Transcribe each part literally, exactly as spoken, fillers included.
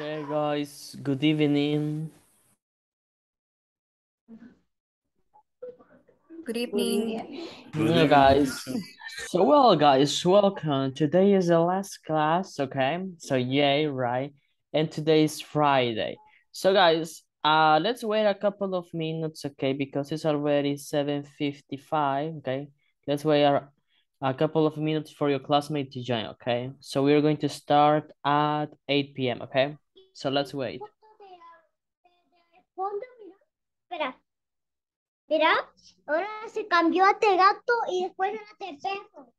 Okay, guys, good evening. Good evening. Good evening. Hey guys. So well guys, welcome. Today is the last class, okay? So yay, right? And today is Friday. So guys, uh let's wait a couple of minutes, okay? Because it's already seven fifty-five, okay? Let's wait a, a couple of minutes for your classmate to join, okay? So we're going to start at eight p m, okay? So let's wait. Mira, ahora se cambió a te gato y después a te perro.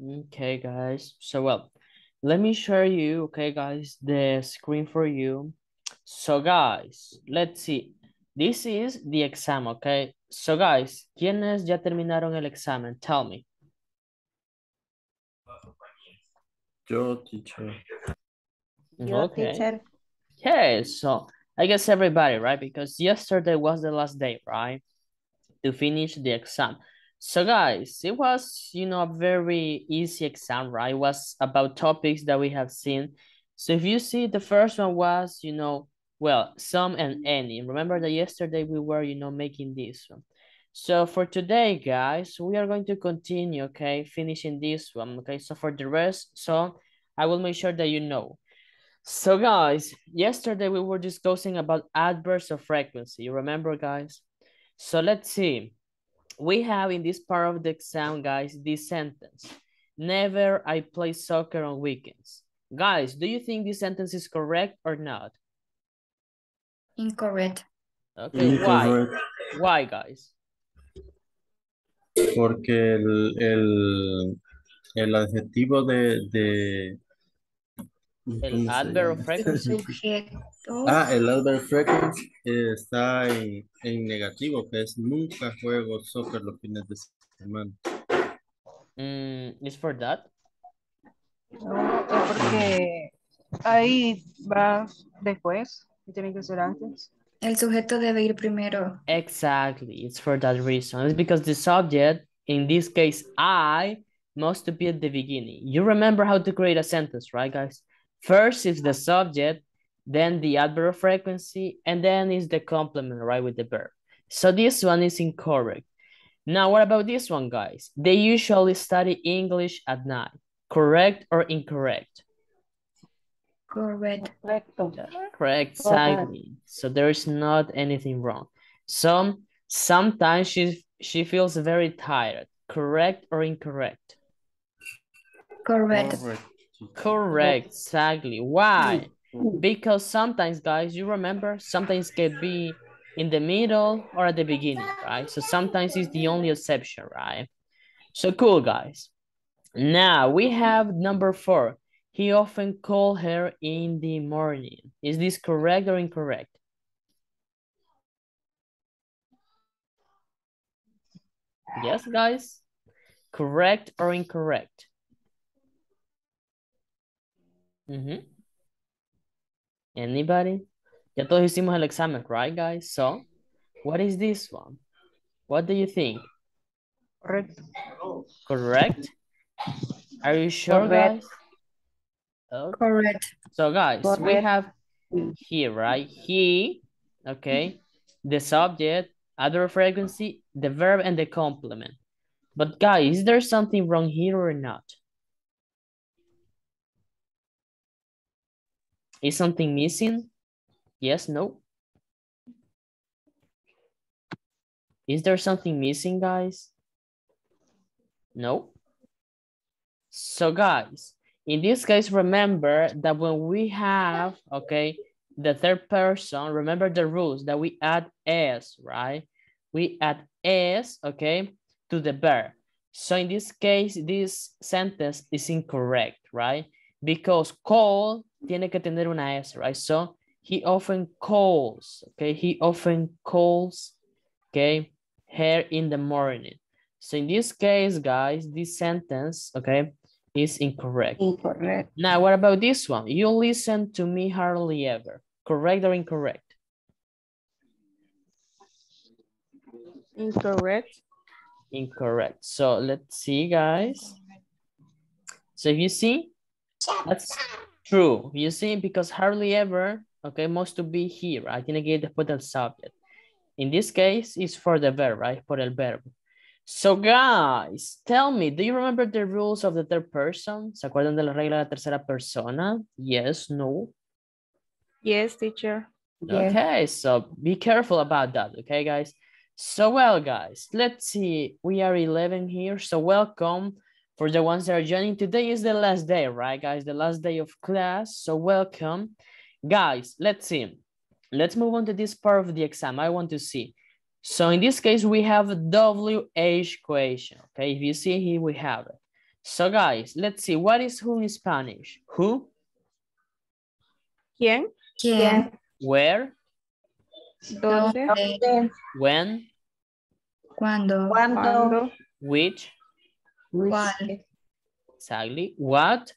Okay, guys. So, well, let me share you, okay, guys, the screen for you. So, guys, let's see. This is the exam, okay? So, guys, ¿quiénes ya terminaron el examen? Tell me. Yo, teacher. Yo, okay. Teacher. Okay, so I guess everybody, right? Because yesterday was the last day, right? To finish the exam. So guys, it was, you know, a very easy exam, right? It was about topics that we have seen. So if you see, the first one was, you know, well, some and any. Remember that yesterday we were, you know, making this one. So for today, guys, we are going to continue, okay, finishing this one, okay? So for the rest, so I will make sure that you know. So guys, yesterday we were discussing about adverbs of frequency. You remember, guys? So let's see. We have in this part of the exam, guys, this sentence. Never I play soccer on weekends. Guys, do you think this sentence is correct or not? Incorrect. Okay, incorrect. Why? Why, guys? Porque el, el, el adjetivo de... de... El adverb of frequency. Ah, el adverb frequency está en, en negativo, que es nunca juego soccer los fines de semana. Mm, ¿Es for that? No, porque ahí va después, y tiene que ser antes. El sujeto debe ir primero. Exactly, it's for that reason. It's because the subject, in this case, I, must be at the beginning. You remember how to create a sentence, right, guys? First is the subject, then the adverb of frequency, and then is the complement, right, with the verb. So this one is incorrect. Now, what about this one, guys? They usually study English at night. Correct or incorrect? Correct. Correct, exactly. So there is not anything wrong. Some, sometimes she, she feels very tired. Correct or incorrect? Correct. Correct. Correct, exactly. Why? Because sometimes, guys, you remember, sometimes can be in the middle or at the beginning, right? So sometimes it's the only exception, right? So cool, guys. Now we have number four. He often called her in the morning. Is this correct or incorrect? Yes, guys. Correct or incorrect? Mm-hmm. Anybody? Ya todos hicimos el examen, right, guys? So, what is this one? What do you think? Correct. Correct? Are you sure, Correct. Guys? Okay. Correct. So, guys, Correct. We have here, right? He, okay, the subject, adverb frequency, the verb, and the complement. But, guys, is there something wrong here or not? Is something missing? Yes, no. Is there something missing, guys? No. So, guys, in this case, remember that when we have, okay, the third person, remember the rules that we add S, right? We add S, okay, to the verb. So, in this case, this sentence is incorrect, right? because call tiene que tener una S, right? So he often calls, okay? He often calls, okay, her in the morning. So in this case, guys, this sentence, okay, is incorrect. Incorrect. Now, what about this one? You listen to me hardly ever. Correct or incorrect? Incorrect. Incorrect. So let's see, guys. So you see, that's true. You see, because hardly ever, okay, must to be here, right? Tiene que ir después del subject. In this case, it's for the verb, right? Por el verbo. So guys, tell me, do you remember the rules of the third person? ¿Se acuerdan de la regla de la tercera persona? Yes, no? Yes, teacher. Okay, yes. So be careful about that, okay, guys? So well, guys, let's see. We are eleven here, so welcome. For the ones that are joining, today is the last day, right, guys? The last day of class, so welcome. Guys, let's see. Let's move on to this part of the exam. I want to see. So in this case, we have W H question, okay? If you see here, we have it. So guys, let's see. What is who in Spanish? Who? ¿Quién? ¿Quién? Where? ¿Dónde? When? ¿Cuándo? ¿Cuándo? Which? Which? Exactly. What?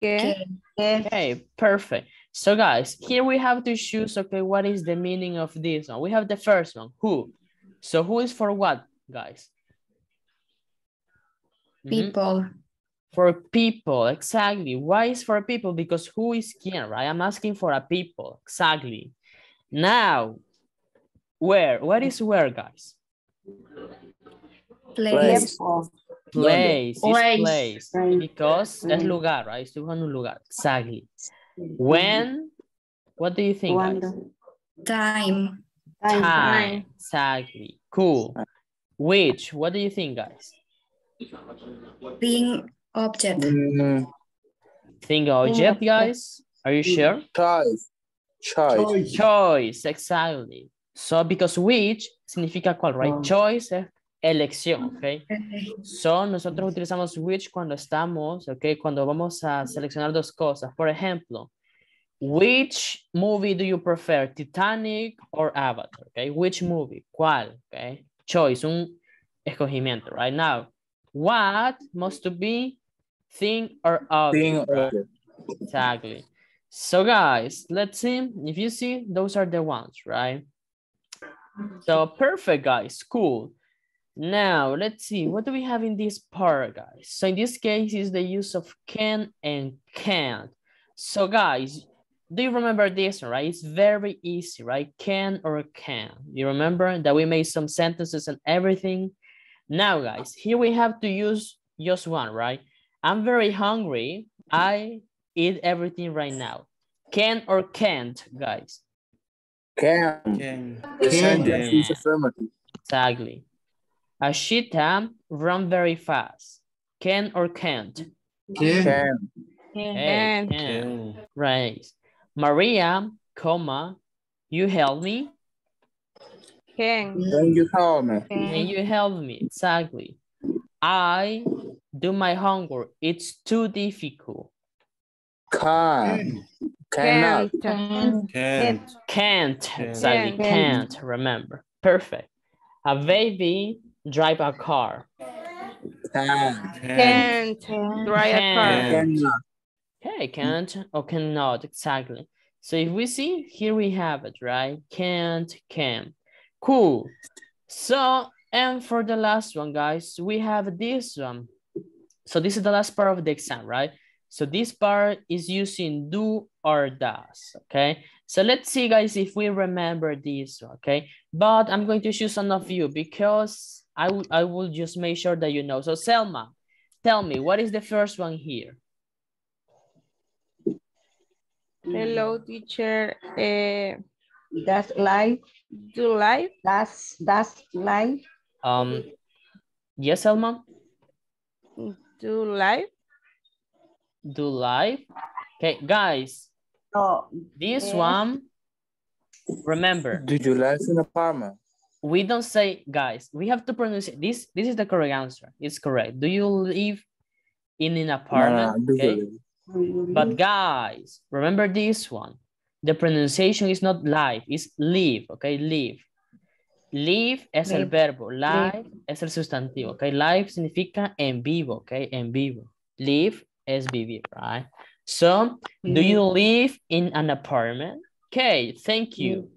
¿Qué? ¿Qué? Okay, perfect. So guys, here we have to choose, okay, what is the meaning of this one? We have the first one, who. So who is for what, guys? People. Mm-hmm. For people, exactly. Why is for people? Because who is quien, right? I'm asking for a people, exactly. Now, where? What is where, guys? Place. Place. Place. Place. Place. Because mm-hmm. es lugar, right? Estoy buscando un lugar, exactly. When? What do you think, guys? Time. Time. Time. Exactly. Cool. Which? What do you think, guys? Thing object. Mm-hmm. Thing object, guys? Are you sure? Choice. Choice. Choice. Exactly. So, because which significa cuál, right? Oh. Choice es elección, okay? So, nosotros utilizamos which cuando estamos, okay? Cuando vamos a seleccionar dos cosas. Por ejemplo, which movie do you prefer, Titanic or Avatar, okay? Which movie, cuál, okay? Choice, un escogimiento, right? Now, what must be thing or object? Thing or object. Exactly. So, guys, let's see. If you see, those are the ones, right? So, perfect, guys. Cool. Now, let's see. What do we have in this part, guys? So, in this case, is the use of can and can't. So, guys, do you remember this, right? It's very easy, right? Can or can't. You remember that we made some sentences and everything? Now, guys, here we have to use just one, right? I'm very hungry. I eat everything right now. Can or can't, guys? Can. Can. Can. Can. Exactly. A cheetah run very fast. Can or can't? Can. Can. Hey, can. Can. Right. Maria, comma, you help me? Can. Can you help me? Can you help me? Exactly. I do my homework. It's too difficult. Can. Cannot. Can't. Can't. Can't. Exactly. Can't. Remember. Perfect. A baby drive a car. Can't. Can't. Can't. Drive a car. Cannot. Okay, can't or cannot, exactly. So if we see, here we have it, right? Can't, can. Cool. So, and for the last one, guys, we have this one. So this is the last part of the exam, right? So this part is using do or does, okay? So let's see, guys, if we remember this, okay? But I'm going to choose some of you because I, I will just make sure that you know. So Selma, tell me, what is the first one here? Hello, teacher. Uh, that's life. Do life? That's, that's life. Um, yes, Selma? Do life? Do life? Okay, guys. Oh, this yes. one, remember. Did you live in an apartment? We don't say, guys, we have to pronounce it. This, this is the correct answer. It's correct. Do you live in an apartment? No, no, okay. But guys, remember this one. The pronunciation is not live, it's live, okay? Live. Live es el verbo, live es el sustantivo, okay? Live significa en vivo, okay? En vivo. Live es vivir, right? So, do you live in an apartment? Okay, thank you.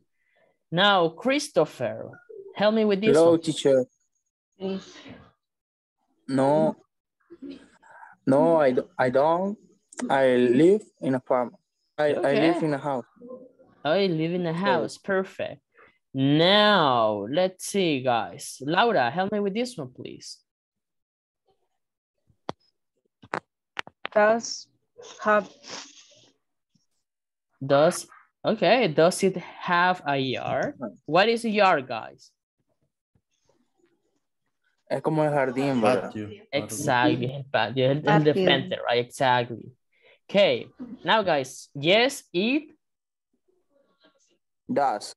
Now, Christopher, help me with this. Hello, one. Teacher. No, no, I, I don't. I live in a farm. I, okay. I live in a house. I live in a house. Perfect. Now, let's see, guys. Laura, help me with this one, please. Does have. Does, okay. Does it have a yard? What is a yard, guys? Es como el jardín, ¿verdad? Exactly. El patio. El defender, right? Exactly. Okay. Now, guys. Yes, it does.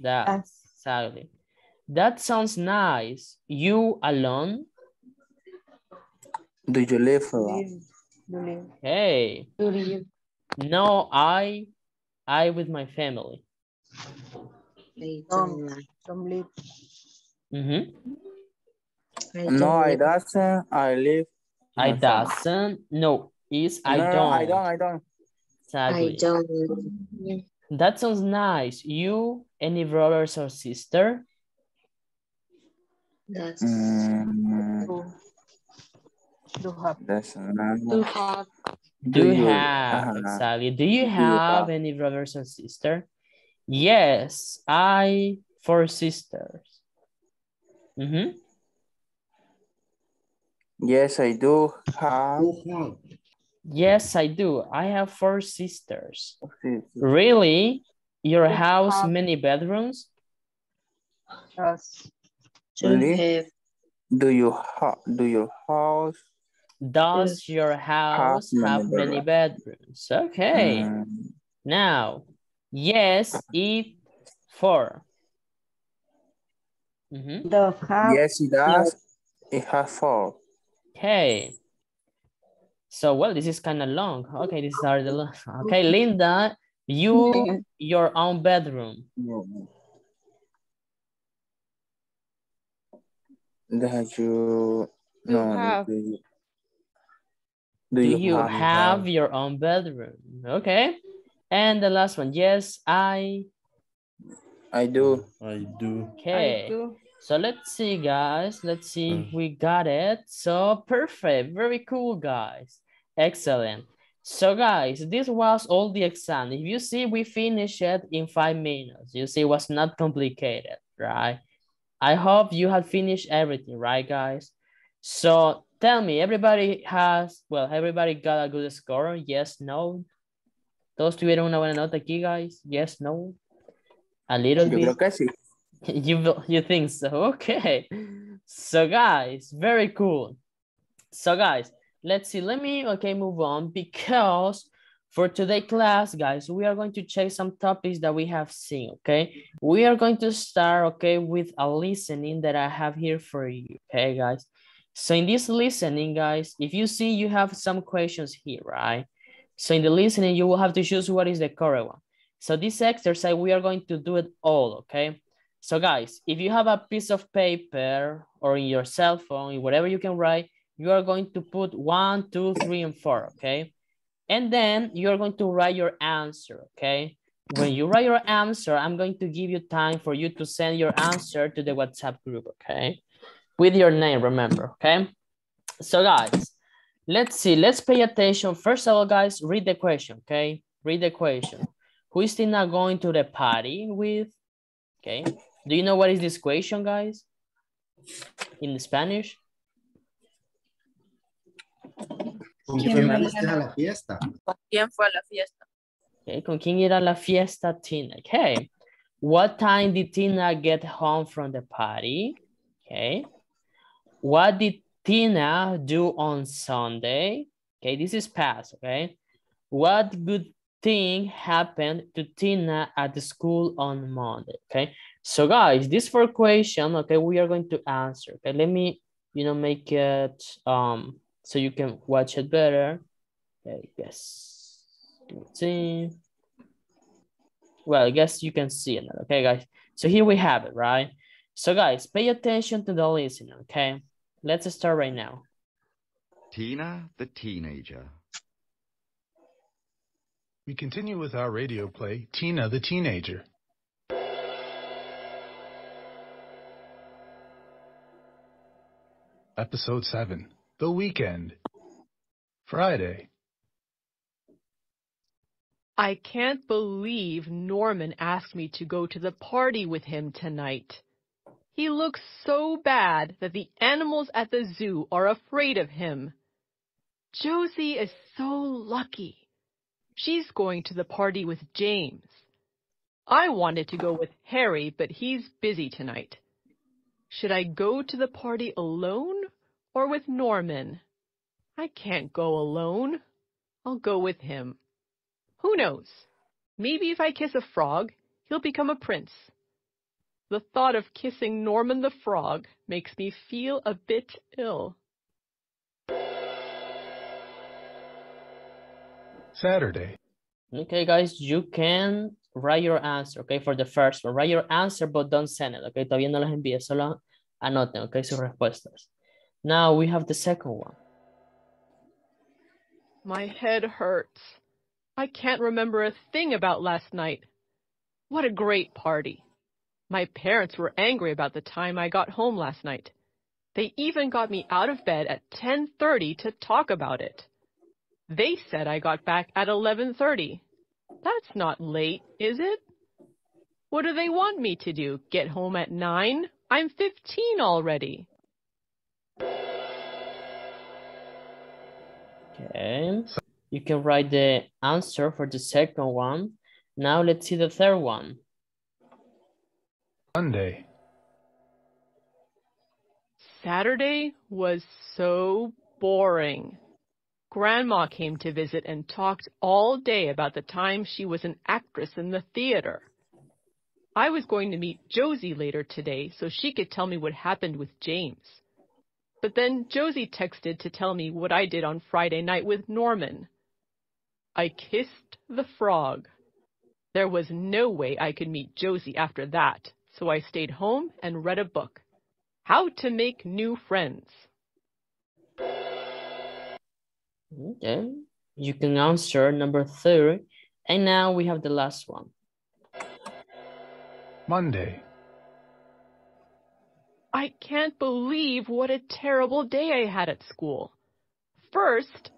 Does. Exactly. That sounds nice. You alone? Do you live alone? Okay. No, I, I with my family. Don't, don't live. Mm-hmm. I no, I doesn't. I live. I doesn't. No, is I no, don't. I don't. I don't. Sadly. I don't. That sounds nice. You, any brothers or sister? That's. Mm. Do have. That's do have. Do, do you have? Exactly. Do you have do any brothers or sister? Yes, I four sisters. Mm-hmm. Yes, I do have. Yes, I do. I have four sisters. Okay. Really? Your we house, have... many bedrooms? Yes. Really? Do you have? Do your house? Does your house have, have many bedrooms? Okay. Um... Now, yes, it four. Mm-hmm. The house... Yes, it does. It has four. Okay, so well, this is kind of long. Okay, these are the long. Okay, Linda, you your own bedroom. That you no, have. Do you, do you, do you have, have your own bedroom? Okay, and the last one. Yes, I. I do. I do. Okay. I do. So let's see, guys. Let's see if we got it. So perfect. Very cool, guys. Excellent. So, guys, this was all the exam. If you see, we finished it in five minutes. You see, it was not complicated, right? I hope you have finished everything, right, guys? So tell me, everybody has, well, everybody got a good score? Yes, no? ¿Todos tuvieron una buena nota aquí, guys? Yes, no? A little bit? Yo creo que sí. You, you think so? Okay. So, guys, very cool. So, guys, let's see. Let me, okay, move on because for today's class, guys, we are going to check some topics that we have seen, okay? We are going to start, okay, with a listening that I have here for you, okay, guys? So, in this listening, guys, if you see you have some questions here, right? So, in the listening, you will have to choose what is the correct one. So, this exercise, we are going to do it all, okay? So guys, if you have a piece of paper or in your cell phone, whatever you can write, you are going to put one, two, three, and four, okay? And then you're going to write your answer, okay? When you write your answer, I'm going to give you time for you to send your answer to the WhatsApp group, okay? With your name, remember, okay? So guys, let's see, let's pay attention. First of all, guys, read the question, okay? Read the question. Who is Tina going to the party with? Okay. Do you know what is this question, guys? In Spanish? ¿Con quién fue a la fiesta? Okay, ¿con quién era la fiesta, Tina? Okay. What time did Tina get home from the party? Okay. What did Tina do on Sunday? Okay, this is past, okay? What good thing happened to Tina at the school on Monday, okay? So guys, this for question, okay, we are going to answer, okay? Let me, you know, make it, um, so you can watch it better. I guess. Let's see. Well, I guess you can see it now. Okay, guys. So here we have it, right? So guys, pay attention to the listener, okay? Let's start right now. Tina the Teenager. We continue with our radio play, Tina the Teenager. Episode seven, The Weekend, Friday. I can't believe Norman asked me to go to the party with him tonight. He looks so bad that the animals at the zoo are afraid of him. Josie is so lucky. She's going to the party with James. I wanted to go with Harry, but he's busy tonight. Should I go to the party alone or with Norman? I can't go alone. I'll go with him. Who knows? Maybe if I kiss a frog, he'll become a prince. The thought of kissing Norman the Frog makes me feel a bit ill. Saturday. Okay, guys, you can write your answer, okay, for the first one. Write your answer, but don't send it, okay? Todavía no las envíe, solo anoten, okay, sus respuestas. Now we have the second one. My head hurts. I can't remember a thing about last night. What a great party. My parents were angry about the time I got home last night. They even got me out of bed at ten thirty to talk about it. They said I got back at eleven thirty. That's not late, is it? What do they want me to do? Get home at nine? I'm fifteen already. Okay. You can write the answer for the second one. Now let's see the third one. Monday. Saturday was so boring. Grandma came to visit and talked all day about the time she was an actress in the theater. I was going to meet Josie later today so she could tell me what happened with James. But then Josie texted to tell me what I did on Friday night with Norman. I kissed the frog. There was no way I could meet Josie after that, so I stayed home and read a book. How to Make New Friends. Okay, you can answer number three. And now we have the last one. Monday. I can't believe what a terrible day I had at school. First,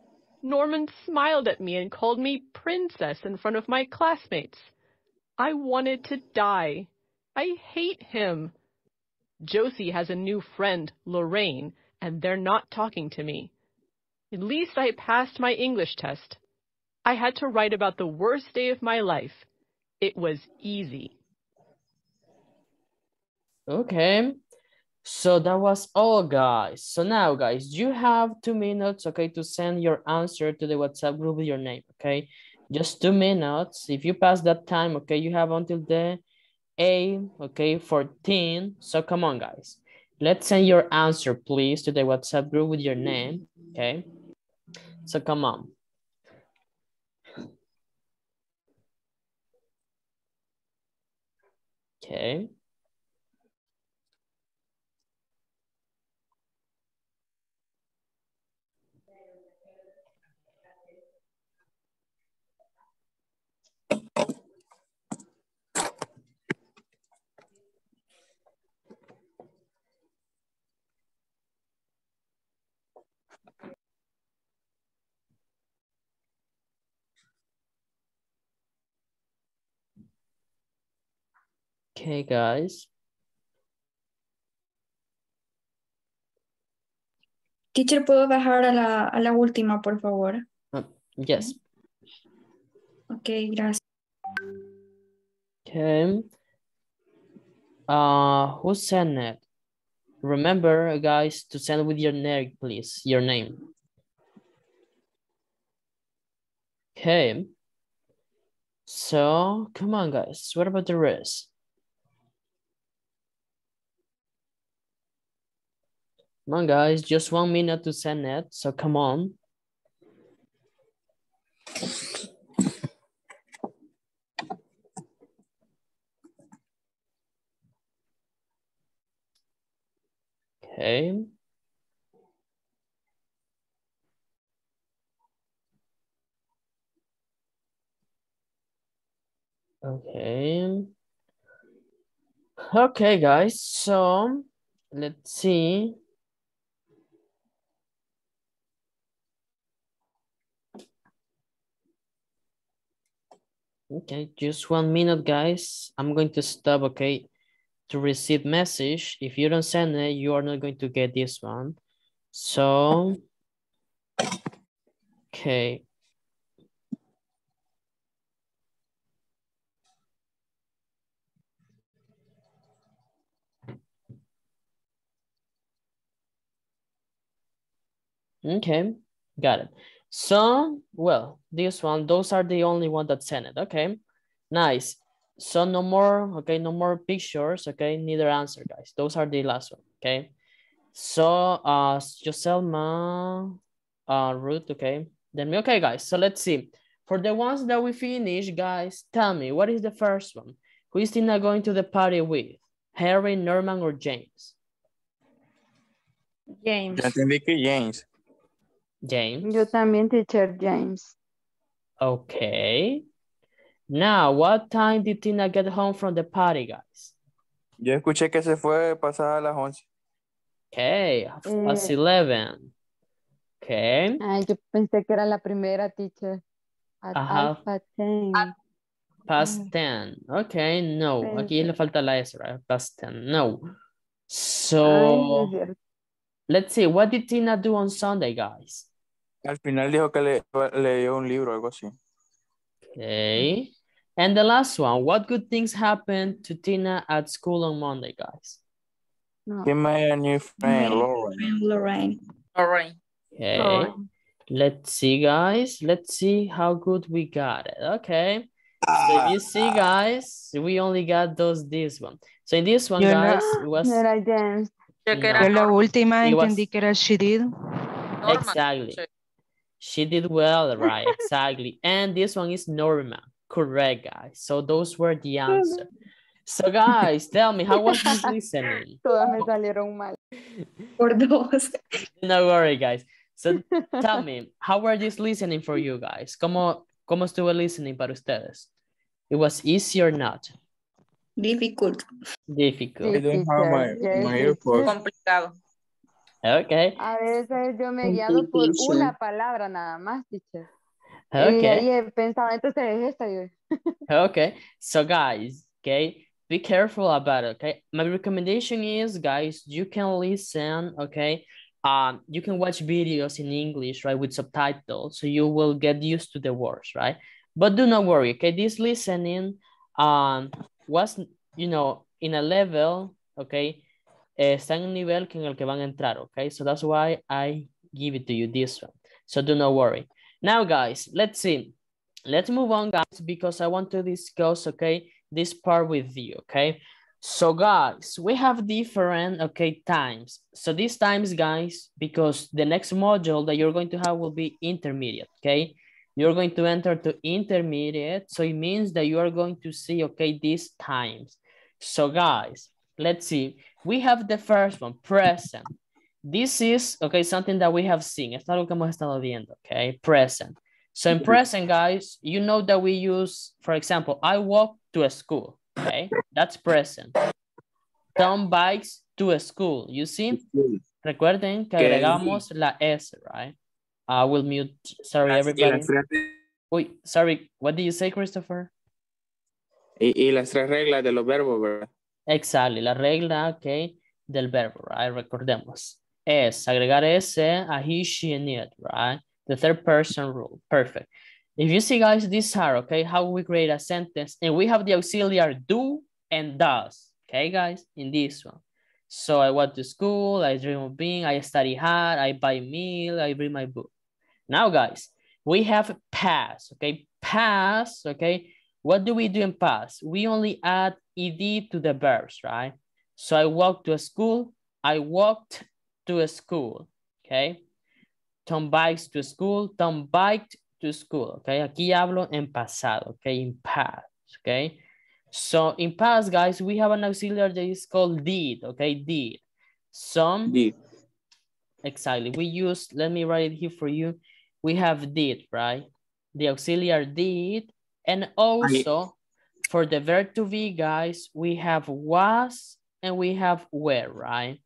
Norman smiled at me and called me princess in front of my classmates. I wanted to die. I hate him. Josie has a new friend, Lorraine, and they're not talking to me. At least I passed my English test. I had to write about the worst day of my life. It was easy. Okay. So that was all, guys. So now, guys, you have two minutes, okay, to send your answer to the WhatsApp group with your name, okay? Just two minutes. If you pass that time, okay, you have until the A, okay, fourteen. So come on, guys. Let's send your answer, please, to the WhatsApp group with your name, okay? So come on. Okay. Okay, guys. Teacher, ¿puedo bajar a la, a la última, por favor? Uh, yes. Okay, gracias. Okay. Uh, who sent it? Remember, guys, to send with your name, please. Your name. Okay. So, come on, guys. What about the rest? Come on, guys. Just one minute to send it. So, come on. Okay. Okay. Okay, guys, so let's see. Okay, just one minute, guys. I'm going to stop, okay, to receive message. If you don't send it, you are not going to get this one. So, okay. Okay, got it. So, well, this one, those are the only one that sent it. Okay, nice. So no more, okay, no more pictures, okay, neither answer, guys. Those are the last one, okay. So, uh, Joselma, uh, Ruth, okay. Then me, okay, guys, so let's see. For the ones that we finished, guys, tell me, what is the first one? Who is Tina going to the party with? Harry, Norman, or James? James. Ya entendí que James. James. Yo también, teacher, James. Okay. Now, what time did Tina get home from the party, guys? Yo escuché que se fue pasada las once. Okay, past eh, eleven. Okay. Ay, yo pensé que era la primera, teacher. At alpha ten. At past ten. Okay, no. Pensé. Aquí le falta la S, right? Past ten. No. So, ay, let's see. What did Tina do on Sunday, guys? Al final dijo que le, le dio un libro, algo así. Okay. And the last one. What good things happened to Tina at school on Monday, guys? No. She made a new friend, Lauren. Lauren. Lauren. Okay. Lauren. Let's see, guys. Let's see how good we got it. Okay. So you see, guys, we only got those this one. So in this one, You're guys, not, it was... That I danced. Yo no. La última it entendí was... que era she did. Exactly. She did well, right? Exactly. And this one is Norma. Correct, guys. So those were the answer. So guys, tell me, how was this listening? Todas me salieron mal. Por dos. No worry, guys. So tell me, how were this listening for you guys? ¿Cómo, cómo estuvo listening para ustedes? It was easy or not? Difficult. Difficult. I don't have my, yes, my AirPods. Complicado. Okay. A veces yo me he guiado por una palabra nada más, teacher. Okay. Y ahí he pensado, entonces es esta. Okay. So guys, okay, be careful about it, okay? My recommendation is, guys, you can listen, okay? Um, you can watch videos in English, right, with subtitles, so you will get used to the words, right? But do not worry, okay? This listening, um, was, you know, in a level, okay, eh, está en un nivel en el que van a entrar, okay? So that's why I give it to you, this one. So do not worry. Now, guys, let's see. Let's move on, guys, because I want to discuss, okay, this part with you, okay? So, guys, we have different, okay, times. So these times, guys, because the next module that you're going to have will be intermediate, okay? You're going to enter to intermediate. So it means that you are going to see, okay, these times. So guys, let's see. We have the first one, present. This is, okay, something that we have seen. Es algo que hemos estado viendo, okay, present. So in present, guys, you know that we use, for example, I walk to a school, okay? That's present. Tom bikes to a school, you see? Recuerden que agregamos la S, right? I will mute. Sorry, everybody. Uy, sorry. What did you say, Christopher? Y, y las tres reglas de los verbos, ¿verdad? Exactly. La regla, okay, del verbo, right? Recordemos. Es agregar S a he, she, and it, right? The third person rule. Perfect. If you see, guys, these are, okay, how we create a sentence. And we have the auxiliary do and does, okay, guys, in this one. So I went to school, I dream of being, I study hard, I buy meal, I read my book. Now, guys, we have past, okay? Past, okay? What do we do in past? We only add ed to the verbs, right? So I walked to a school, I walked to a school, okay? Tom bikes to school, Tom biked to school, okay? Aquí hablo en pasado, okay? In past, okay? So in past, guys, we have an auxiliary that is called did, okay? Did. Some, did. Exactly. We use, let me write it here for you. We have did, right? The auxiliary did. And also I, for the verb to be, guys, we have was and we have were, right?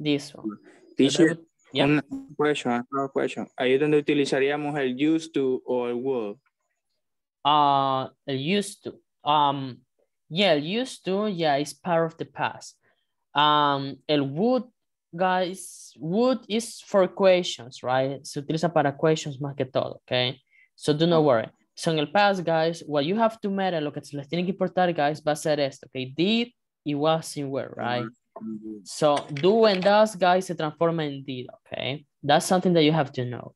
This one. Teacher, yeah. Una question, another question. ¿Ahí donde utilizaríamos el used to or el will? Uh, used to. Um, yeah, used to, yeah, it's part of the past. Um, el would, guys, would is for questions, right? Se utiliza para questions más que todo, okay? So do not worry. So en el past, guys, what you have to matter, lo que se les tiene que importar, guys, va a ser esto, okay? Did, it was, and were, right? Mm-hmm. So do and does, guys, se transforma en did, okay? That's something that you have to know.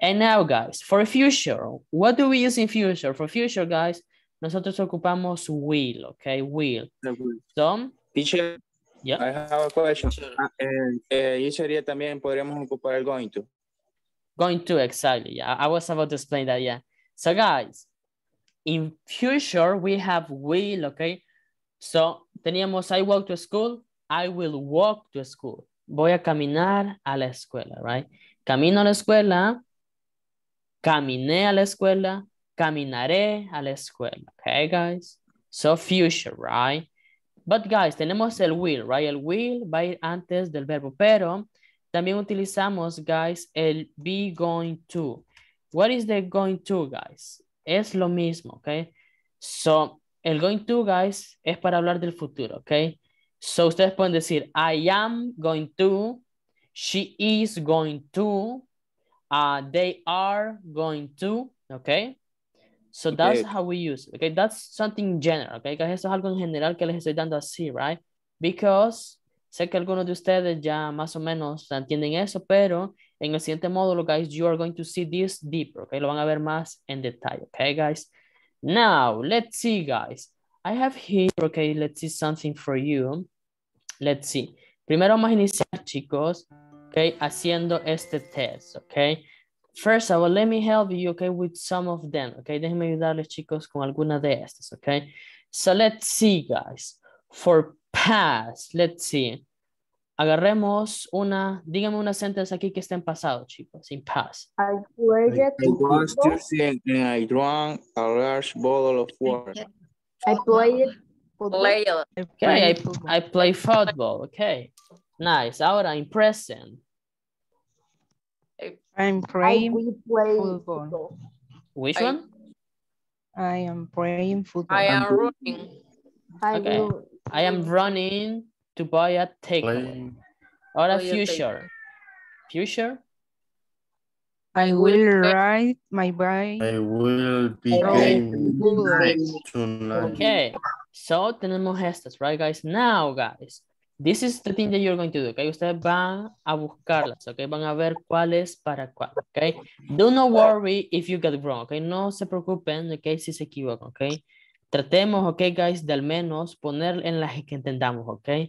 And now, guys, for future, what do we use in future? For future, guys, nosotros ocupamos will, okay? Will. So, teacher, yeah. I have a question. Y sería también, podríamos ocupar el going to. Going to, exactly. Yeah, I was about to explain that, yeah. So, guys, in future, we have will, okay? So, teníamos I walk to school, I will walk to school. Voy a caminar a la escuela, right? Camino a la escuela, caminé a la escuela, caminaré a la escuela, okay, guys? So, future, right? But, guys, tenemos el will, right? El will va a ir antes del verbo, pero también utilizamos, guys, el be going to. What is the going to, guys? Es lo mismo, okay? So, el going to, guys, es para hablar del futuro, okay? So, ustedes pueden decir, I am going to, she is going to, uh, they are going to, okay? So, that's okay. How we use it, okay? That's something general, okay? Que eso es algo en general que les estoy dando así, right? Because sé que algunos de ustedes ya más o menos entienden eso, pero en el siguiente módulo, guys, you are going to see this deeper, okay? Lo van a ver más en detalle, okay, guys? Now, let's see, guys. I have here, okay, let's see something for you. Let's see. Primero vamos a iniciar, chicos, okay, haciendo este test, okay? First of all, let me help you, okay, with some of them, okay? Déjenme ayudarles, chicos, con alguna de estas, okay? So, let's see, guys. For past, let's see. Agarremos una, dígame una sentence aquí que está en pasado, chicos, in past. I played I was thirsty and I drank a large bottle of water. I played football. Play. Okay, I, I play football, okay. Nice, ahora in present. I'm praying play football. football. Which I, one? I am praying football. I am running. I okay. Will. I am running to buy a takeaway. Or a future. Future? I will ride my bike. I will be going tonight. Okay. So, tenemos estas, right, guys? Now, guys, this is the thing that you're going to do, okay? Ustedes van a buscarlas, okay? Van a ver cuál es para cuál, okay? Do not worry if you get wrong, okay? No se preocupen, okay, si se equivocan, okay? Tratemos, okay, guys, de al menos poner en las que entendamos, okay?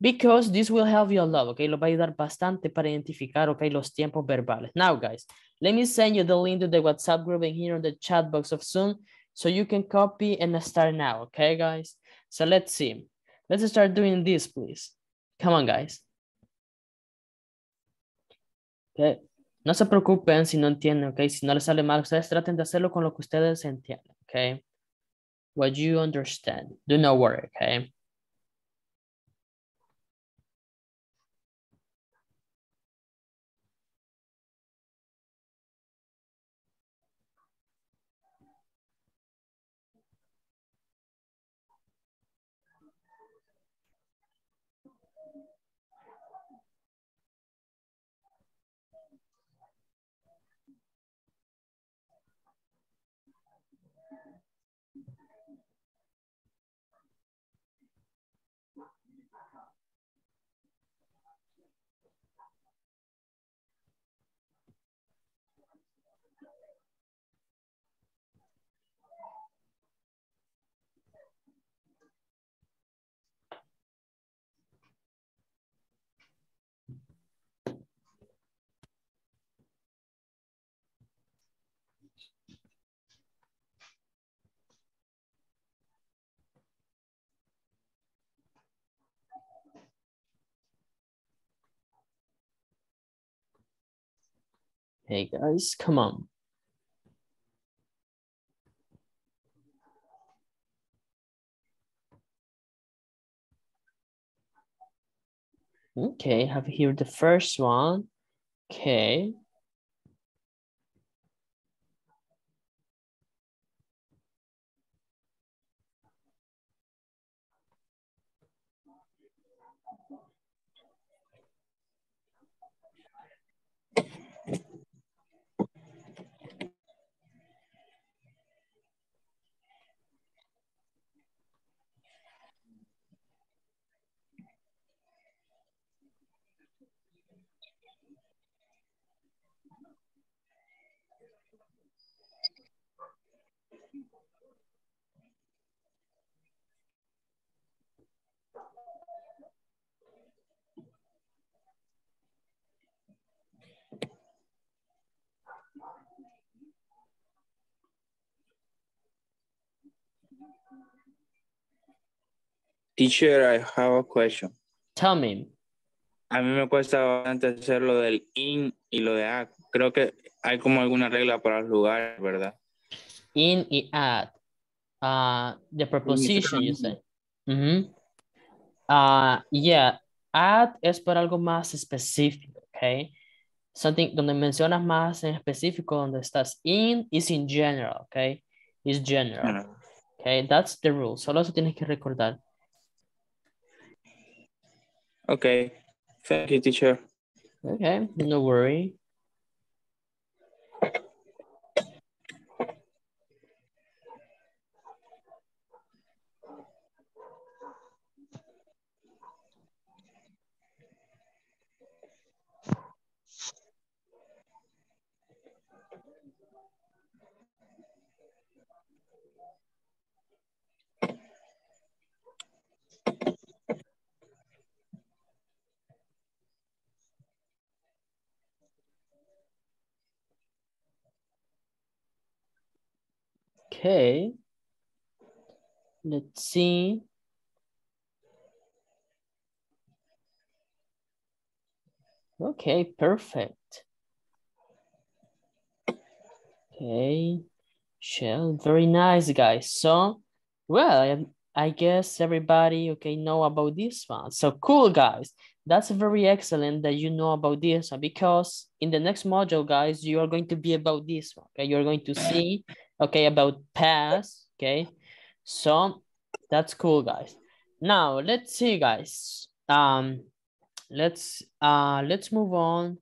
Because this will help you a lot, okay? Lo va a ayudar bastante para identificar, okay, los tiempos verbales. Now, guys, let me send you the link to the WhatsApp group in here on the chat box of Zoom so you can copy and start now, okay, guys? So let's see. Let's start doing this, please. Come on, guys. Okay. No se preocupen si no entienden, okay? Si no les sale mal, ustedes traten de hacerlo con lo que ustedes entienden, okay? What you understand. Do not worry, okay? Hey guys, come on. Okay, have here the first one. Okay. Teacher, I have a question. Tell me. A mí me cuesta bastante hacer lo del in y lo de at. Creo que hay como alguna regla para los lugares, ¿verdad? In y at. Uh, the preposition, you say. Mm-hmm. uh, yeah, at es para algo más específico, okay? Something donde mencionas más en específico, donde estás in is in general, okay? Is general. Okay, that's the rule. Solo eso tienes que recordar. Okay. Thank you, teacher. Okay, no worry. Okay, let's see. Okay, perfect. Okay, Shell, very nice, guys. So, well, I, I guess everybody, okay, know about this one. So cool, guys. That's very excellent that you know about this one, because in the next module, guys, you are going to be about this one. Okay, you're going to see... Okay, about past, okay? So that's cool, guys. Now let's see, guys. Um let's uh let's move on,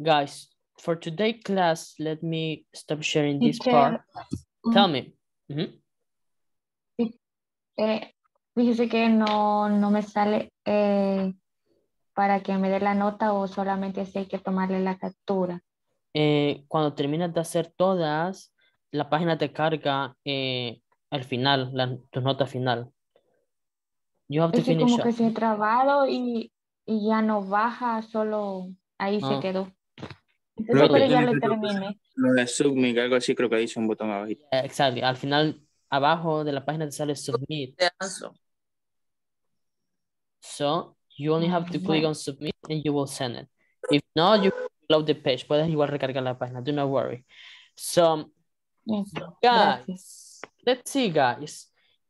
guys. For today's class, let me stop sharing this teacher, part. Mm, Tell me. Mm-hmm. eh, Fíjese que no, no me sale eh, para que me dé la nota, o solamente si hay que tomarle la captura. Eh, cuando terminas de hacer todas, la página te carga eh, al final, la, tu nota final. You have to finish como up. Que se ha trabado y, y ya no baja, solo ahí oh. se quedó. Entonces, pero ya lo terminé. Lo de submit, algo así creo que dice un botón abajo. Yeah, exacto, al final, abajo de la página te sale submit. So, you only have to click on submit and you will send it. If not, you can load the page. Puedes igual recargar la página, do not worry. So, so guys, Gracias. Let's see, guys,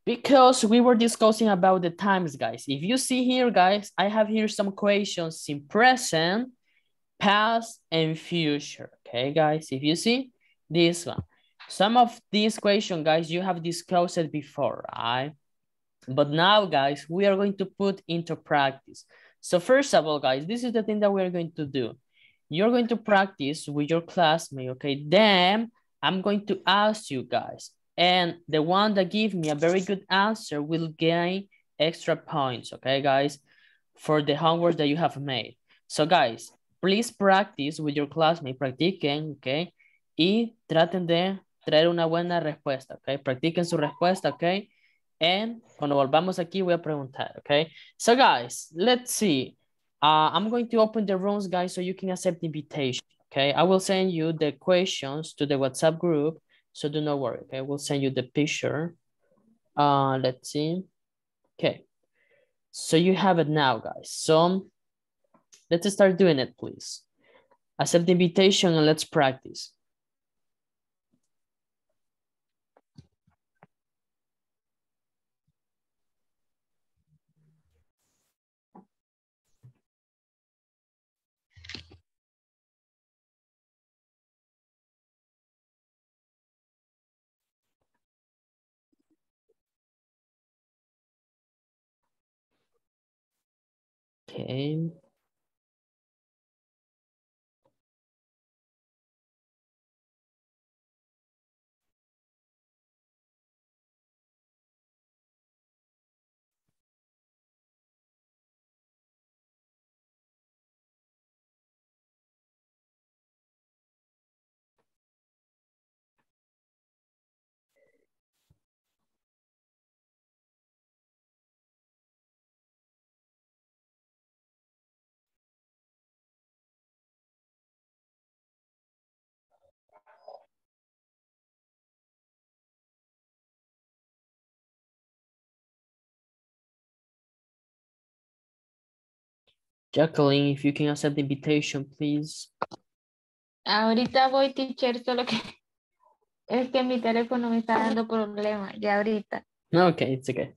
because we were discussing about the times, guys. If you see here, guys, I have here some questions in present, past, and future. Okay, guys, if you see this one, some of these questions, guys, you have discussed it before, right? But now, guys, we are going to put into practice. So first of all, guys, this is the thing that we are going to do. You're going to practice with your classmate, okay? Then I'm going to ask you guys, and the one that gives me a very good answer will gain extra points, okay, guys, for the homework that you have made. So, guys, please practice with your classmates, practiquen, okay, y traten de traer una buena respuesta, okay, practiquen su respuesta, okay, and cuando volvamos aquí voy a preguntar, okay. So, guys, let's see, uh, I'm going to open the rooms, guys, so you can accept the invitation. Okay, I will send you the questions to the WhatsApp group, so do not worry, okay? We'll send you the picture. Uh, let's see. Okay, so you have it now, guys. So let's start doing it, please. accept the invitation and let's practice. Okay. Jacqueline, if you can accept the invitation, please. Ahorita voy, teacher, solo que es que mi teléfono me está dando problemas, ya ahorita. No, okay, it's okay.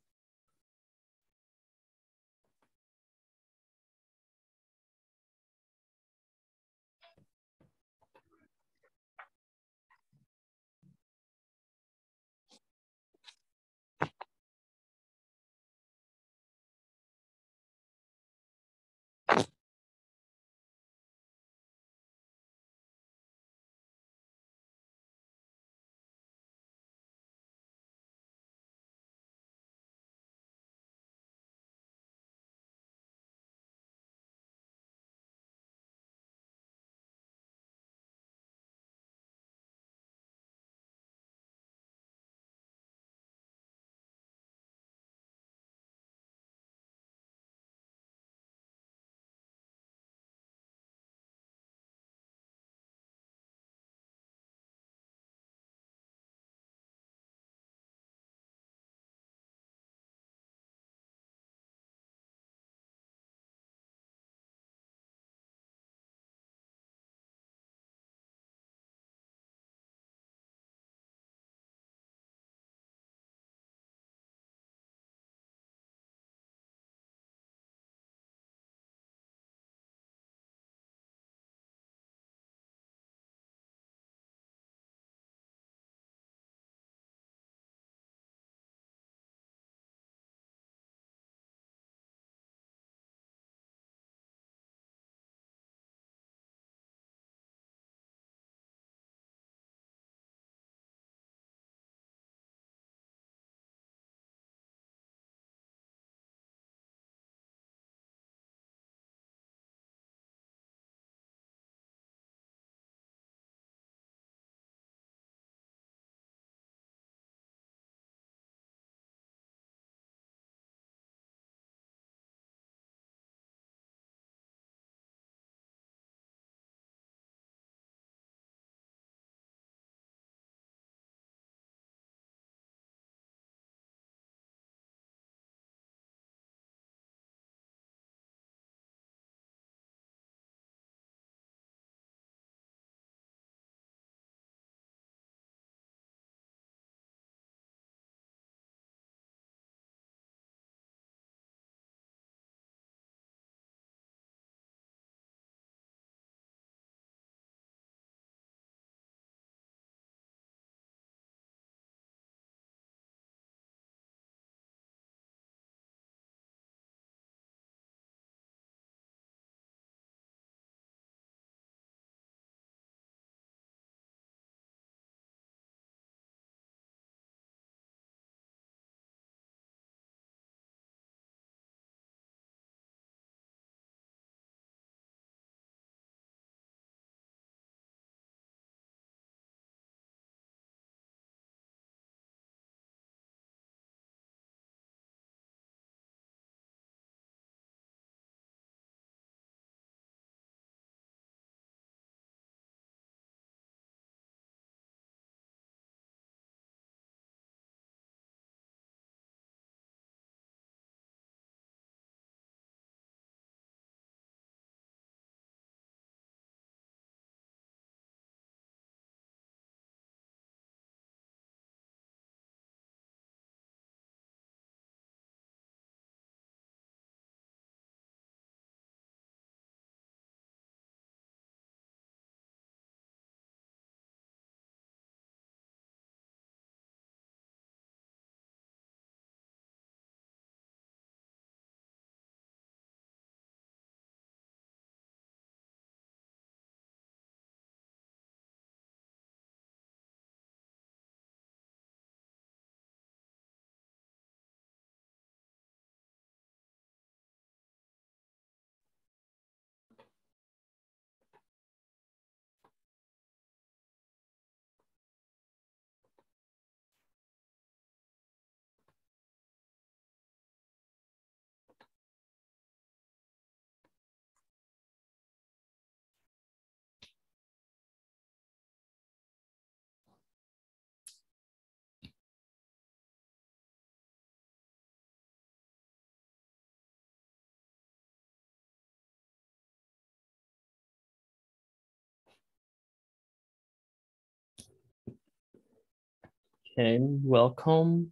Okay, welcome,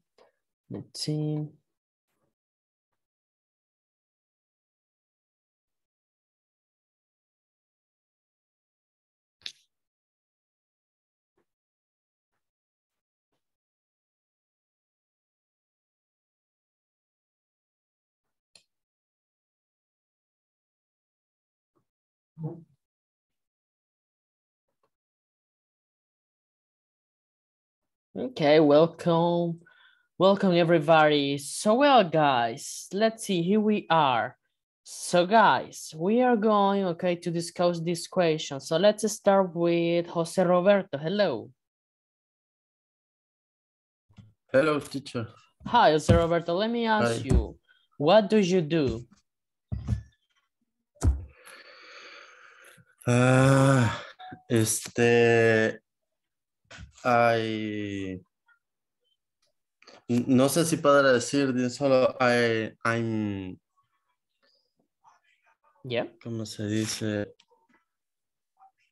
Nitin. Mm-hmm. Okay, welcome. Welcome everybody. So well guys, let's see, here we are. So guys, we are going okay to discuss this question. So let's start with Jose Roberto. Hello. Hello, teacher. Hi, Jose Roberto. Let me ask Hi. you, what do you do? Uh, este I no sé si podrá decir de solo I I'm yeah. ¿Cómo se dice?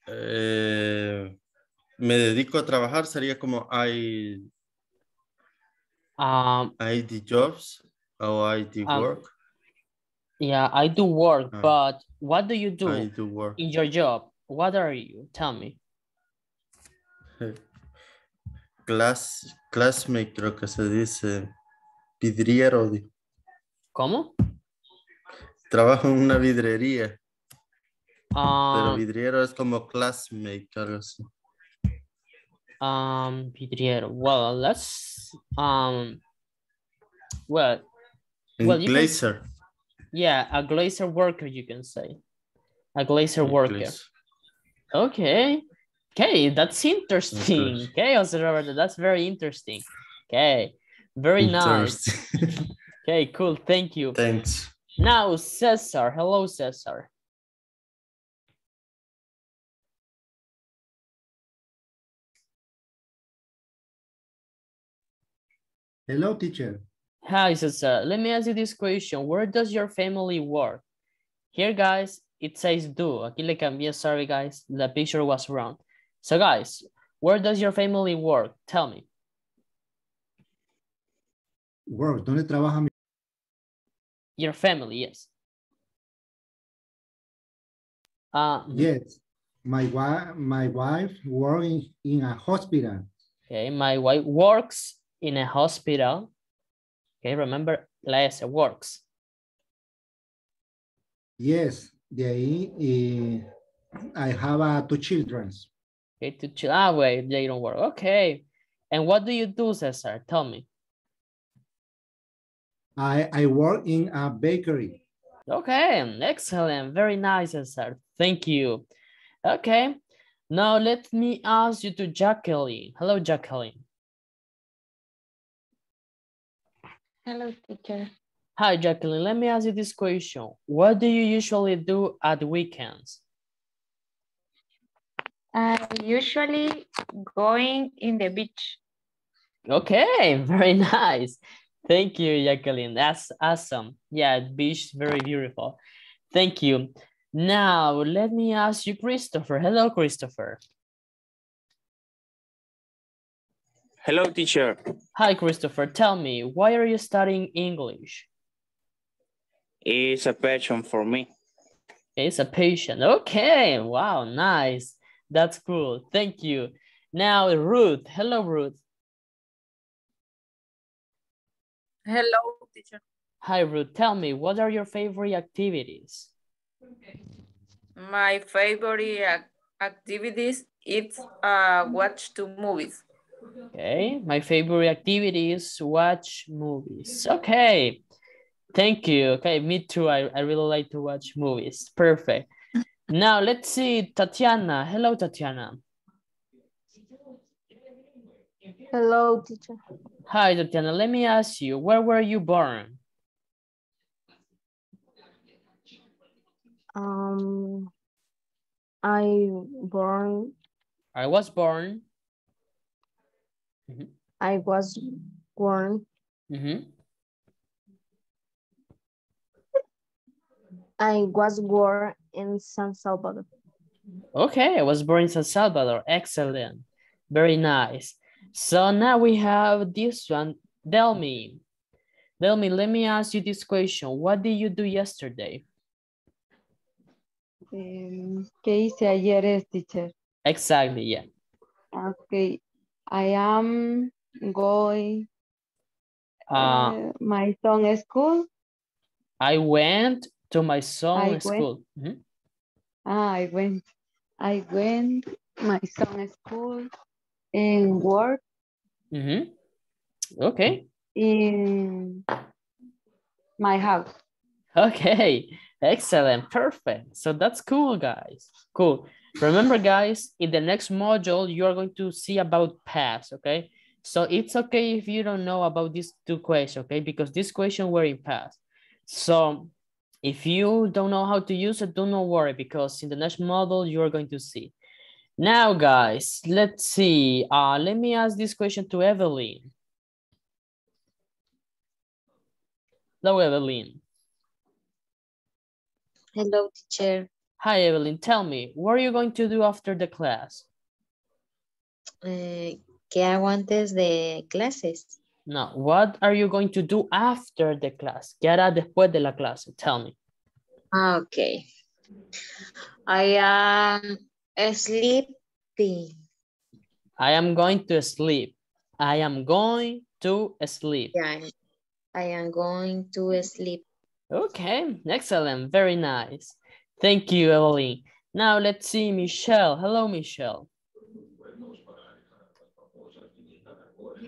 Eh, me dedico a trabajar, sería como I um, I do jobs or I do um, work. Yeah, I do work, I, but what do you do, I do work. in your job? What are you? Tell me. Class, classmate, creo que se dice vidriero. ¿Cómo? Trabajo en una vidrería. Um, pero vidriero es como classmate, algo así. Um, vidriero. Well, let's. Um, well, well, glazer. Can... Yeah, a glazer worker, you can say. A glazer a worker. Glaze. Okay. Okay, that's interesting. Okay, Jose Roberto, that's very interesting. Okay, very nice. Okay, cool. Thank you. Thanks. Now, Cesar. Hello, Cesar. Hello, teacher. Hi, Cesar. Let me ask you this question. Where does your family work? Here, guys, it says do. Aquí le cambié. Sorry, guys. The picture was wrong. So guys, where does your family work? Tell me. Work, ¿dónde trabaja mi? Your family, yes. Uh, yes, my wife, my wife works in, in a hospital. Okay, my wife works in a hospital. Okay, remember, Laesa works. Yes, they, uh, I have uh, two children. Okay, to chill. Ah, wait, they don't work. Okay. And what do you do, Cesar? Tell me. I, I work in a bakery. Okay, excellent. Very nice, Cesar. Thank you. Okay. Now let me ask you to Jacqueline. Hello, Jacqueline. Hello, teacher. Hi, Jacqueline. Let me ask you this question. What do you usually do at weekends? I usually going in the beach. Okay, very nice. Thank you, Jacqueline. That's awesome. Yeah, beach, very beautiful. Thank you. Now, let me ask you, Christopher. Hello, Christopher. Hello, teacher. Hi, Christopher. Tell me, why are you studying English? It's a passion for me. It's a passion. Okay, wow, nice. That's cool. Thank you. Now, Ruth. Hello, Ruth. Hello, teacher. Hi, Ruth. Tell me, what are your favorite activities? Okay. My favorite activities is uh, watch two movies. Okay. My favorite activities, watch movies. Okay. Thank you. Okay, me too. I, I really like to watch movies. Perfect. Now, let's see, Tatiana. Hello, Tatiana. Hello, teacher. Hi, Tatiana. Let me ask you, where were you born? Um, I born... I was born. Mm-hmm. I was born. Mm-hmm. I was born in San Salvador. Okay, I was born in San Salvador. Excellent. Very nice. So now we have this one. Delmi, Delmi, let me ask you this question. What did you do yesterday? Um, ¿Qué hice ayer, teacher? Exactly, yeah. Okay, I am going uh, uh, my son's school. I went to my son's school. Mm-hmm. ah, I went. I went my son's school and work. Mm-hmm. Okay. In my house. Okay, excellent, perfect. So that's cool, guys. Cool. Remember, guys, in the next module, you are going to see about past, okay? So it's okay if you don't know about these two questions, okay? Because these questions were in past. So if you don't know how to use it, do not worry, because in the next module, you are going to see. Now, guys, let's see. Uh, let me ask this question to Evelyn. Hello, Evelyn. Hello, teacher. Hi, Evelyn. Tell me, what are you going to do after the class? Uh, ¿Qué hago antes de clases? No, what are you going to do after the class? ¿Qué hará después de la clase? Tell me. Okay. I am sleeping. I am going to sleep. I am going to sleep. Yeah. I am going to sleep. Okay, excellent. Very nice. Thank you, Evelyn. Now let's see Michelle. Hello, Michelle.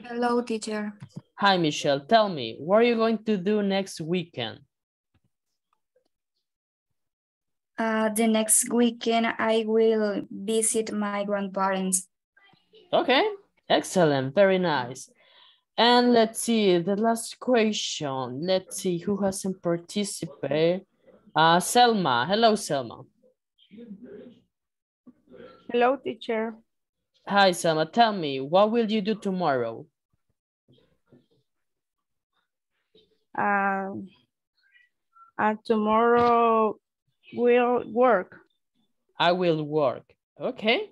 Hello, teacher. Hi, Michelle. Tell me, what are you going to do next weekend? Uh, the next weekend, I will visit my grandparents. Okay, excellent. Very nice. And let's see, the last question. Let's see who hasn't participated. Uh, Selma. Hello, Selma. Hello, teacher. Hi, Selma. Tell me, what will you do tomorrow? Uh, uh, tomorrow will work. I will work. Okay.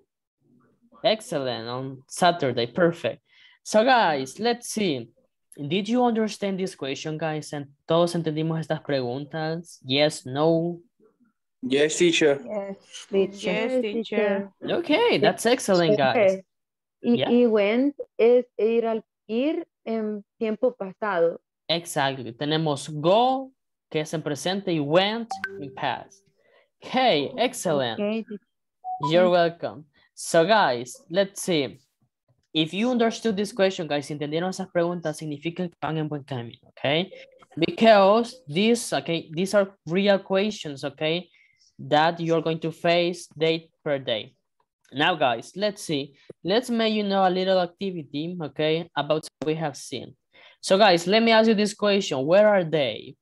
Excellent. On Saturday. Perfect. So guys, let's see. Did you understand this question, guys? ¿Todos entendimos estas preguntas? Yes, no? Yes, teacher. Yes, teacher. Yes, teacher. Okay, that's excellent, guys. Y, yeah. y went es ir, al, ir en tiempo pasado. Exactly. Tenemos go, que es en presente, y went, in past. Okay, excellent. Okay. You're welcome. So guys, let's see. If you understood this question, guys, si entendieron esas preguntas, significa que van en buen camino, okay? Because these, okay, these are real questions, okay, that you're going to face day per day. Now, guys, let's see. Let's make you know a little activity, okay, about what we have seen. So, guys, let me ask you this question. Where are they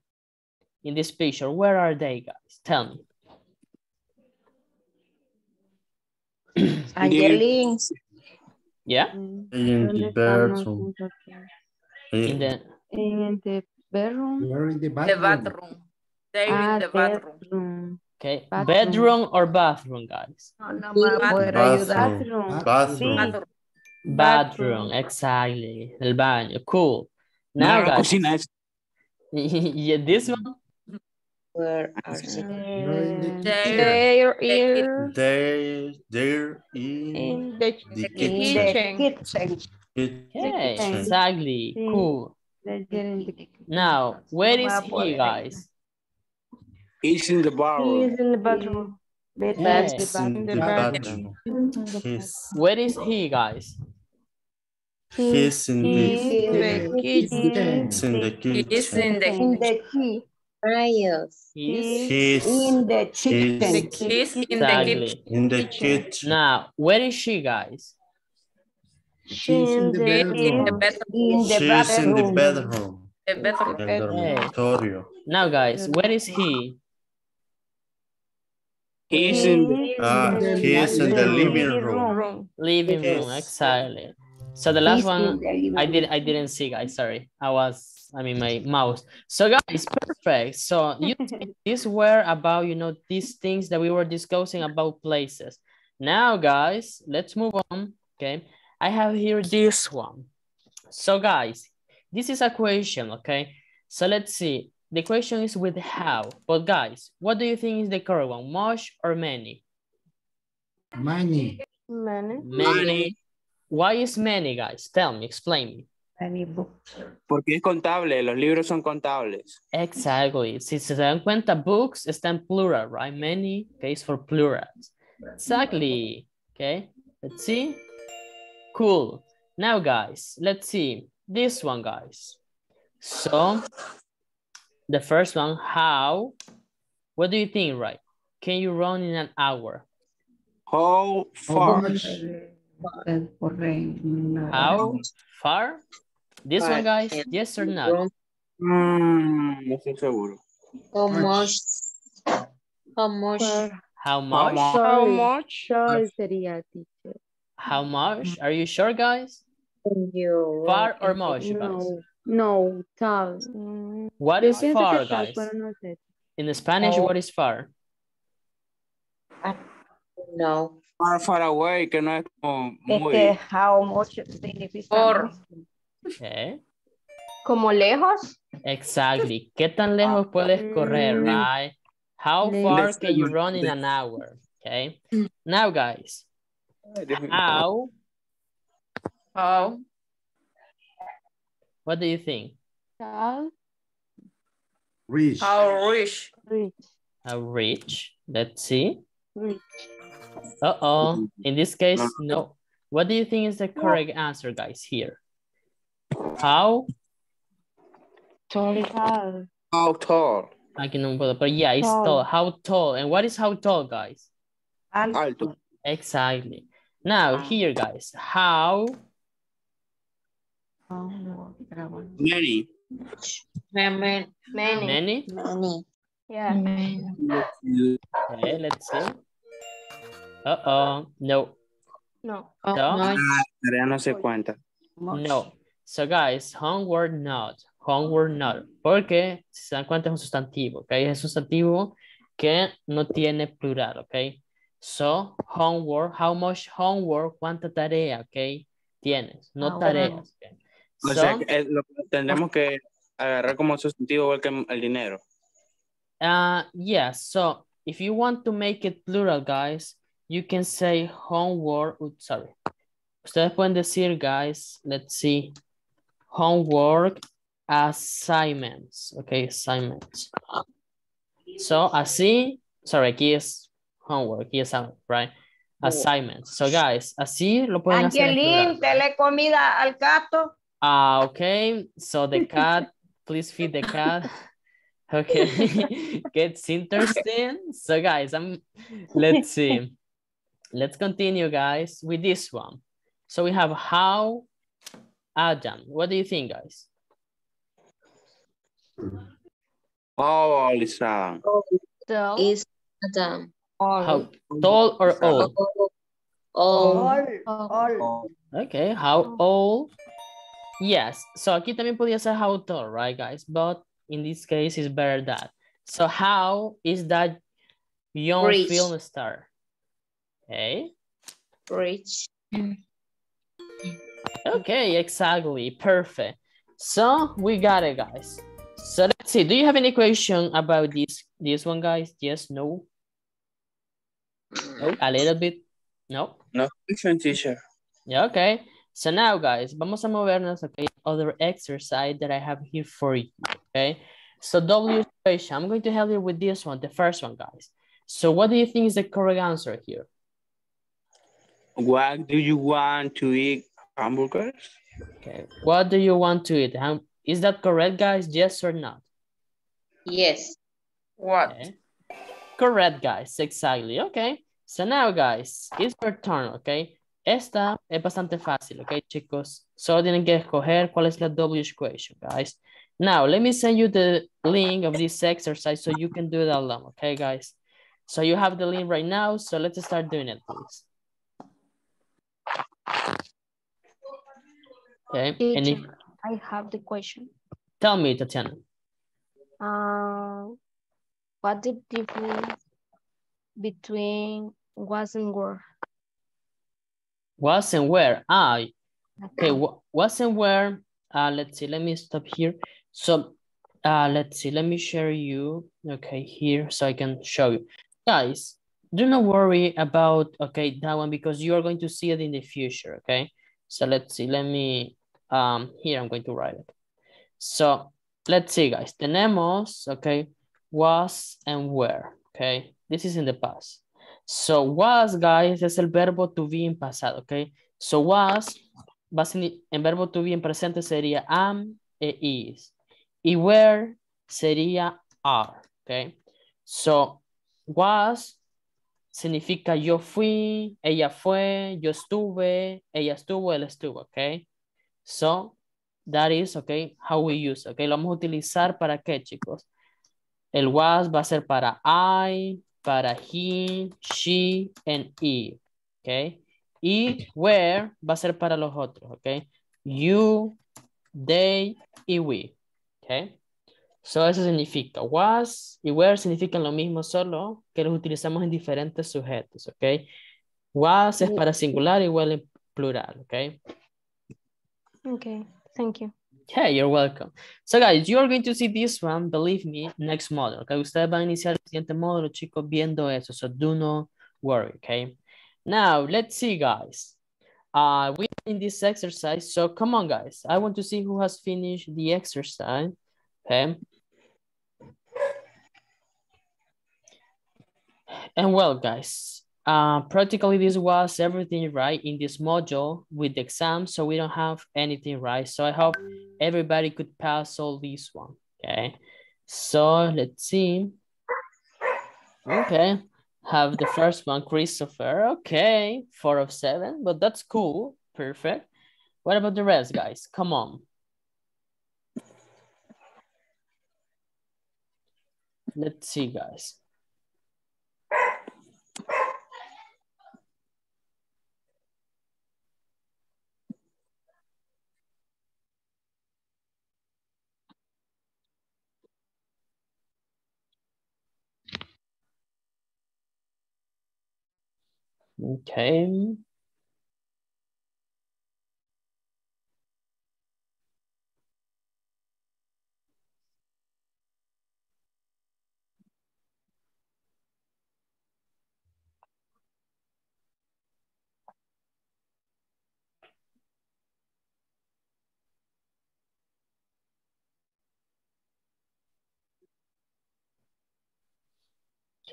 in this picture? Where are they, guys? Tell me. Angelina. Yeah. In the bedroom. In the in the bedroom. They're in the bathroom. The bathroom. They're ah, in the bathroom. Bedroom. Okay. Bathroom. Bedroom or bathroom, guys? No, no, bathroom. Bathroom. Bathroom. Bathroom. Bathroom. Bathroom. Exactly. El baño. Cool. Now, no, guys. No, yeah, this one. Where are they? They're in the kitchen. Yeah, exactly. Cool. Now, where is he, guys? He's in the bathroom. He's in the bathroom. Yes. In the bathroom. Where is he, guys? He's in the kitchen. He's in the kitchen. He's in the kitchen. He's, he's in the kitchen. He's in the kitchen. In the kitchen. Now, where is she, guys? She's in the bedroom. She's in the bedroom. The bedroom. Now, guys, where is he? He's in. Uh, he's in the living room. Living room, exactly. So the last one, I did. I didn't see, guys. Sorry, I was. I mean, my mouse. So guys, perfect. So you these were about, you know, these things that we were discussing about places. Now, guys, let's move on, okay? I have here this one. So guys, this is a question, okay? So let's see, the question is with how, but guys, what do you think is the correct one, much or many? Many. Many. Many. Why is many, guys? Tell me, explain me. Many books. Porque es contable, los libros son contables. Exactly. Si se dan cuenta, books está en plural, right? Many pays for plurals. Exactly. Okay, let's see. Cool. Now, guys, let's see this one, guys. So, the first one, how? What do you think, right? Can you run in an hour? How far? How far? This one, guys, yes or no? Mm, no estoy seguro. How much? How much? How much? How much? How much? Are you sure, guys? No. Far or much, guys? No, no. Tal. What is far, guys? In the Spanish, oh. What is far? No. Far, far away, que no es como muy... Este, how much significa... Por... Okay. ¿Como lejos? Exactly. ¿Qué tan lejos puedes correr, right? How far can you run in an hour? Okay. Now, guys. How? How? What do you think? How? Rich. How rich? Rich. How rich? Let's see. Rich. Uh-oh. In this case, no. What do you think is the correct answer, guys, here? How? Tall. How tall? I can't remember, but yeah, it's tall. tall. How tall? And what is how tall, guys? Alto. Exactly. Now, here, guys, how? Many. Many. Many? Many. Yeah. Many. Okay, let's see. Uh-oh, no. No. Oh, no. No se cuenta. No. So guys, homework not. Homework not. Porque, si se dan cuenta, es un sustantivo, ¿ok? Es un sustantivo que no tiene plural, ¿ok? So, homework, how much homework, cuánta tarea, ¿ok? Tienes, no oh, tareas. Okay? So, o sea, lo tendremos que agarrar como sustantivo igual que el dinero. Uh, yeah, so, if you want to make it plural, guys, you can say homework, oops, sorry. Ustedes pueden decir, guys, let's see, homework assignments, okay, assignments. So, así, sorry, aquí es homework, aquí es homework, right? Assignments. So, guys, así lo pueden hacer. Angelín, dele comida al gato. Ah, okay, so the cat, please feed the cat. Okay, gets interesting. So, guys, I'm, let's see. Let's continue, guys, with this one. So we have how Adam. What do you think, guys? How old is Adam? Is Adam. How tall or old? Old. Old. Okay, how old? Yes. So aquí también podía ser how tall, right, guys? But in this case, it's better that. So how is that young Rich. Film star? Okay. Rich. Okay, exactly. Perfect. So we got it, guys. So let's see. Do you have any question about this this one, guys? Yes, no? No? A little bit? No? No question, teacher. Yeah, okay. So now, guys, vamos a movernos, okay? Other exercise that I have here for you, okay? So W situation, I'm going to help you with this one, the first one, guys. So what do you think is the correct answer here? What do you want to eat? Hamburgers? Okay. What do you want to eat? Is that correct, guys? Yes or not? Yes. What? Okay. Correct, guys. Exactly. Okay. So now, guys, it's your turn, okay? Esta es bastante fácil, okay, chicos? Solo tienen que escoger cuál es la W equation, guys. Now, let me send you the link of this exercise so you can do it alone, okay, guys? So you have the link right now, so let's start doing it, please. Okay, Teacher, and if... I have the question. Tell me, Tatiana. Uh, what the difference between was and were? Was and where I, okay, was and where, uh, let's see, let me stop here. So uh, let's see, let me share you, okay, here so I can show you. Guys, do not worry about, okay, that one, because you are going to see it in the future, okay? So let's see, let me, um, here I'm going to write it. So let's see, guys, tenemos, okay, was and where, okay? This is in the past. So was, guys, es el verbo to be en pasado, ¿ok? So was, en verbo to be en presente sería am e is. Y where sería are, ¿ok? So was significa yo fui, ella fue, yo estuve, ella estuvo, él estuvo, ¿ok? So that is, ¿ok? How we use, ¿ok? Lo vamos a utilizar para qué, chicos? El was va a ser para I, para he, she, and it, okay? Y where va a ser para los otros, okay? You, they, y we, okay? So eso significa was y where significan lo mismo, solo que los utilizamos en diferentes sujetos, okay? Was es para singular, igual en plural, okay? Okay, thank you. Hey, you're welcome. So guys, you are going to see this one, believe me, next model. Okay, ustedes van a iniciar el siguiente módulo, chicos, viendo eso. So do not worry, okay? Now, let's see, guys. Uh, we're in this exercise. So come on, guys. I want to see who has finished the exercise, okay? And well, guys, uh, practically this was everything right in this module with the exam, so we don't have anything right. So I hope everybody could pass all these one, okay? So let's see. Okay, have the first one, Christopher. Okay, four of seven, but that's cool, perfect. What about the rest, guys? Come on. Let's see, guys. Okay.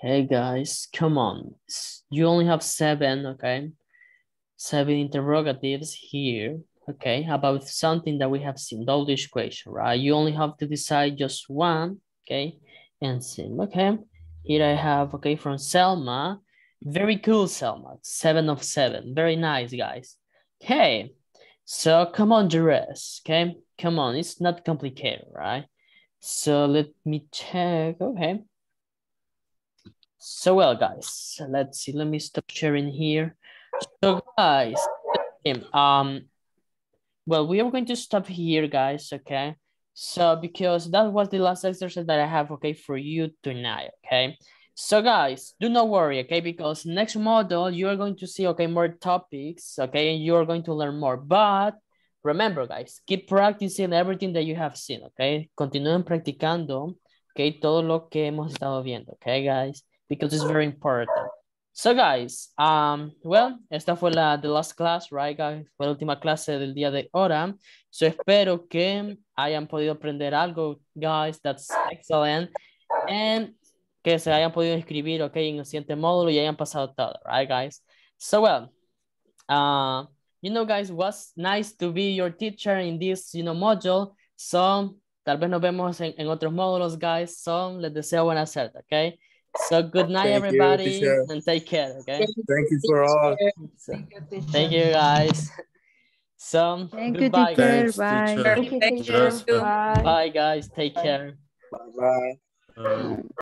Hey guys, come on. You only have seven, okay? Seven interrogatives here, okay? About something that we have seen, Doldish question, right? You only have to decide just one, okay? And see, okay? Here I have, okay, from Selma. Very cool, Selma. Seven of seven. Very nice, guys. Okay, so come on, the rest, okay? Come on, it's not complicated, right? So let me check, okay? So well, guys, let's see, let me stop sharing here. So guys, um, well, we are going to stop here, guys, okay? So because that was the last exercise that I have, okay, for you tonight, okay? So guys, do not worry, okay? Because next module, you are going to see, okay, more topics, okay? And you are going to learn more. But remember, guys, keep practicing everything that you have seen, okay? Continúen practicando, okay, todo lo que hemos estado viendo, okay, guys? Because it's very important. So guys, um, well, esta fue la the last class, right, guys? Fue la última clase del día de ahora. So espero que hayan podido aprender algo, guys. That's excellent. And que se hayan podido inscribir, okay, en el siguiente módulo y hayan pasado todo, right, guys? So well, uh, you know, guys, was nice to be your teacher in this, you know, module. So tal vez nos vemos en, en otros módulos, guys. So les deseo buena suerte, okay? So good night, thank everybody, you, and take care, okay? Thank you for all. So, thank you, guys. So, thank goodbye, you, guys. Thanks, bye. Thank you, bye. Bye, guys. Take bye. Care. Bye-bye.